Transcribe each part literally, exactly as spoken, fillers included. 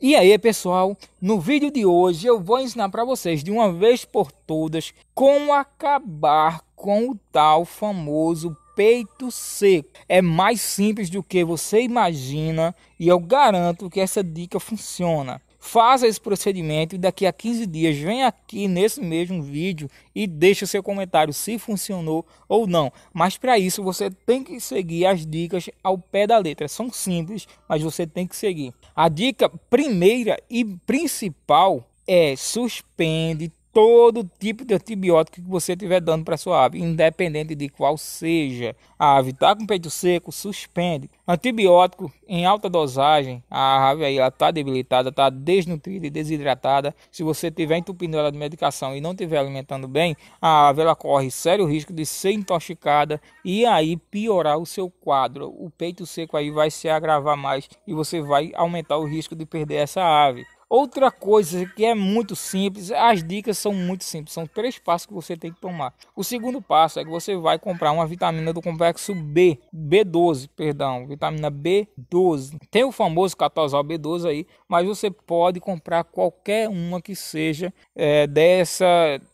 E aí pessoal, no vídeo de hoje eu vou ensinar para vocês de uma vez por todas como acabar com o tal famoso peito seco. É mais simples do que você imagina e eu garanto que essa dica funciona. Faça esse procedimento e daqui a quinze dias vem aqui nesse mesmo vídeo e deixa seu comentário se funcionou ou não. Mas para isso você tem que seguir as dicas ao pé da letra. São simples, mas você tem que seguir. A dica primeira e principal é: suspende todo tipo de antibiótico que você estiver dando para sua ave, independente de qual seja. A ave está com peito seco, suspende. Antibiótico em alta dosagem, a ave aí está debilitada, está desnutrida e desidratada. Se você estiver entupindo ela de medicação e não estiver alimentando bem, a ave ela corre sério risco de ser intoxicada e aí piorar o seu quadro. O peito seco aí vai se agravar mais e você vai aumentar o risco de perder essa ave. Outra coisa que é muito simples, as dicas são muito simples, são três passos que você tem que tomar. O segundo passo é que você vai comprar uma vitamina do complexo B, B doze, perdão, vitamina B doze. Tem o famoso catosal B doze aí, mas você pode comprar qualquer uma que seja é, dessa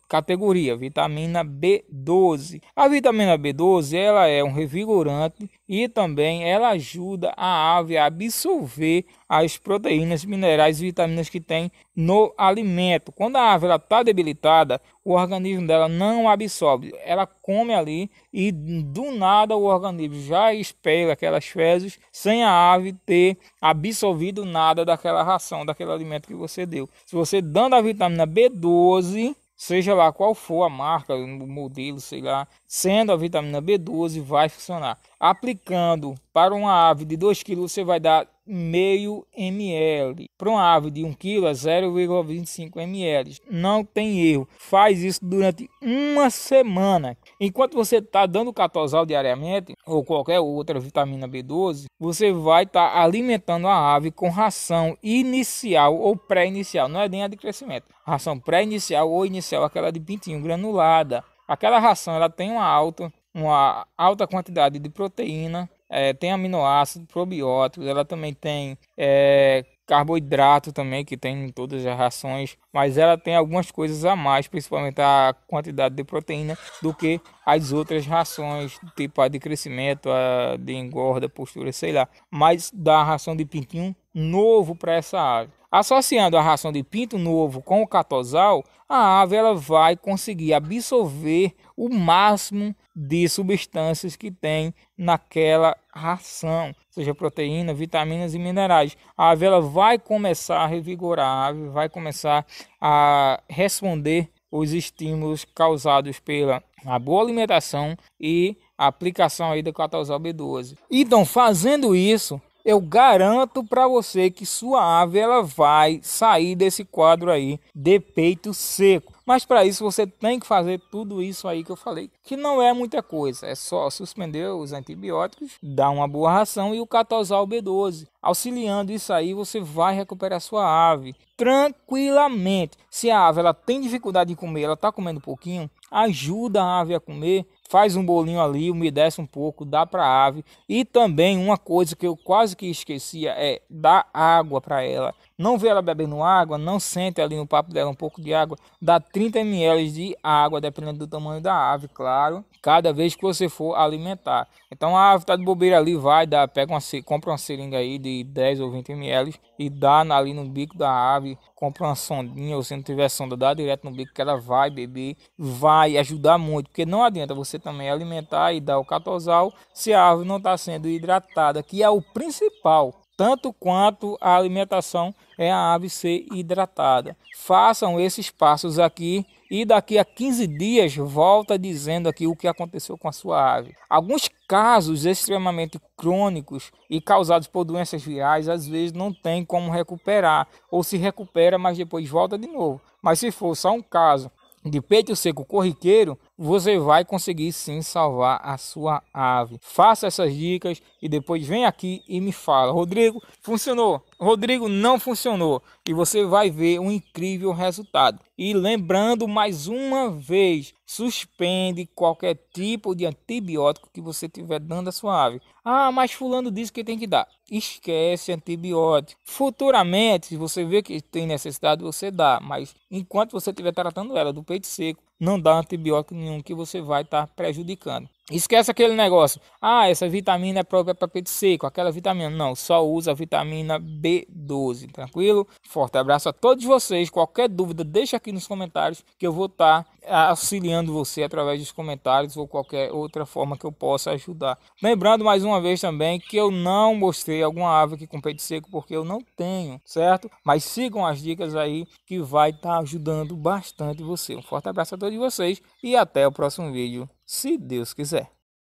categoria, vitamina B doze. A vitamina B doze ela é um revigorante e também ela ajuda a ave a absorver as proteínas, minerais e vitaminas que tem no alimento. Quando a ave está debilitada, o organismo dela não absorve. Ela come ali e do nada o organismo já expele aquelas fezes sem a ave ter absorvido nada daquela ração, daquele alimento que você deu. Se você dando a vitamina B doze... seja lá qual for a marca, o modelo, sei lá, sendo a vitamina B doze, vai funcionar. Aplicando para uma ave de dois quilos, você vai dar meio mililitro. Para uma ave de um quilo, é zero vírgula vinte e cinco mililitros. Não tem erro. Faz isso durante uma semana. Enquanto você está dando catosal diariamente, ou qualquer outra vitamina B doze, você vai estar tá alimentando a ave com ração inicial ou pré-inicial. Não é nem a de crescimento. Ração pré-inicial ou inicial, aquela de pintinho granulada. Aquela ração ela tem uma alta, uma alta quantidade de proteína. É, tem aminoácidos, probióticos, ela também tem é, carboidrato também, que tem em todas as rações, mas ela tem algumas coisas a mais, principalmente a quantidade de proteína, do que as outras rações, tipo a de crescimento, a de engorda, postura, sei lá, mas da ração de pintinho novo para essa ave. Associando a ração de pinto novo com o catosal, a ave ela vai conseguir absorver o máximo de substâncias que tem naquela ração, seja proteína, vitaminas e minerais. A ave ela vai começar a revigorar, a ave vai começar a responder os estímulos causados pela a boa alimentação e a aplicação aí do catosal B doze. Então, fazendo isso, eu garanto para você que sua ave ela vai sair desse quadro aí de peito seco. Mas para isso você tem que fazer tudo isso aí que eu falei, que não é muita coisa. É só suspender os antibióticos, dar uma boa ração e o catosal B doze. Auxiliando isso aí, você vai recuperar sua ave tranquilamente. Se a ave ela tem dificuldade em comer, ela está comendo um pouquinho, ajuda a ave a comer. Faz um bolinho ali, umedece um pouco, dá para a ave. E também uma coisa que eu quase que esquecia é dar água para ela. Não vê ela bebendo água, não sente ali no papo dela um pouco de água. Dá trinta mililitros de água, dependendo do tamanho da ave, claro, cada vez que você for alimentar. Então a ave está de bobeira ali, vai, dá, pega uma, compra uma seringa aí de dez ou vinte mililitros e dá ali no bico da ave. Compra uma sondinha, ou se não tiver sonda, dá direto no bico que ela vai beber. Vai ajudar muito, porque não adianta você também alimentar e dar o catosal se a ave não está sendo hidratada, que é o principal. Tanto quanto a alimentação é a ave ser hidratada. Façam esses passos aqui e daqui a quinze dias volta dizendo aqui o que aconteceu com a sua ave. Alguns casos extremamente crônicos e causados por doenças virais, às vezes não tem como recuperar, ou se recupera, mas depois volta de novo. Mas se for só um caso de peito seco corriqueiro, você vai conseguir sim salvar a sua ave. Faça essas dicas e depois vem aqui e me fala: Rodrigo, funcionou? Rodrigo, não funcionou? E você vai ver um incrível resultado. E lembrando mais uma vez, suspende qualquer tipo de antibiótico que você estiver dando à sua ave. Ah, mas fulano disse que tem que dar. Esquece antibiótico. Futuramente, se você vê que tem necessidade, você dá. Mas enquanto você estiver tratando ela do peito seco, não dá antibiótico nenhum, que você vai estar prejudicando. Esquece aquele negócio: ah, essa vitamina é própria para peito seco, aquela vitamina. Não, só usa a vitamina B doze, tranquilo? Forte abraço a todos vocês. Qualquer dúvida, deixa aqui nos comentários que eu vou estar auxiliando você através dos comentários ou qualquer outra forma que eu possa ajudar. Lembrando mais uma vez também que eu não mostrei alguma ave aqui com peito seco porque eu não tenho, certo? Mas sigam as dicas aí que vai estar ajudando bastante você. Um forte abraço a todos vocês e até o próximo vídeo, se Deus quiser.